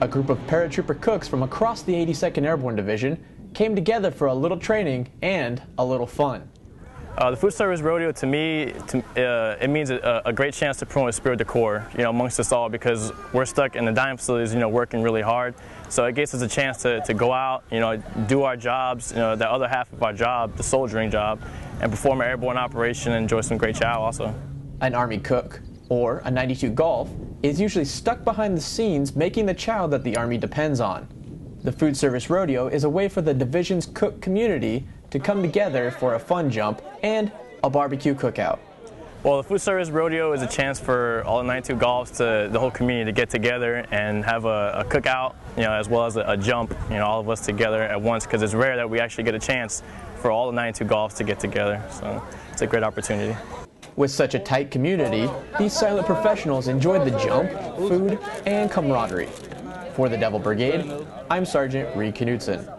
A group of paratrooper cooks from across the 82nd Airborne Division came together for a little training and a little fun. The food service rodeo, to me, it means a great chance to promote a spirit of the Corps, amongst us all, because we're stuck in the dining facilities, working really hard. So it gives us a chance to go out, do our jobs, the other half of our job, the soldiering job, and perform an airborne operation and enjoy some great chow also. An Army cook, or a 92 Golf, is usually stuck behind the scenes making the chow that the Army depends on. The food service rodeo is a way for the division's cook community to come together for a fun jump and a barbecue cookout. Well, the food service rodeo is a chance for all 92 Golfs, the whole community, to get together and have a cookout, as well as a jump, all of us together at once, because it's rare that we actually get a chance for all the 92 Golfs to get together. So it's a great opportunity. With such a tight community, these silent professionals enjoyed the jump, food, and camaraderie. For the Devil Brigade, I'm Sgt. Reed Knutson.